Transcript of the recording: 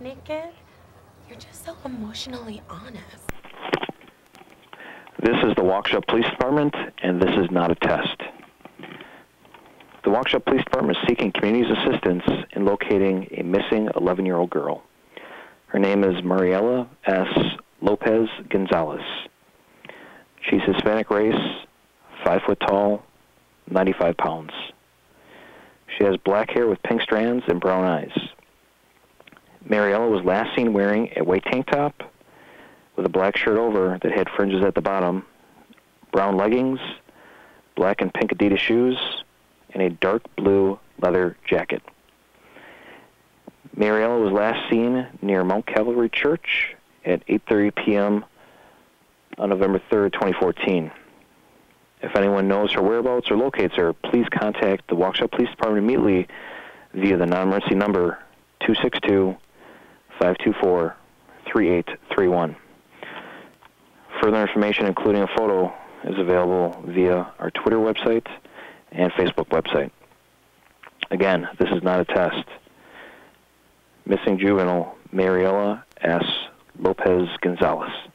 naked. You're just so emotionally honest. This is the Waukesha Police Department, and this is not a test. The Waukesha Police Department is seeking community's assistance in locating a missing 11-year-old girl. Her name is Mariela S. Lopez Gonzalez. She's Hispanic race, 5 foot tall, 95 pounds. She has black hair with pink strands and brown eyes. Mariela was last seen wearing a white tank top with a black shirt over that had fringes at the bottom, brown leggings, black and pink Adidas shoes, and a dark blue leather jacket. Mariela was last seen near Mount Cavalry Church at 8:30 p.m. on November 3rd, 2014. If anyone knows her whereabouts or locates her, please contact the Waukesha Police Department immediately via the non-emergency number 262-524-3831. Further information, including a photo, is available via our Twitter website and Facebook website. Again, this is not a test. Missing juvenile Mariela S. Lopez Gonzalez.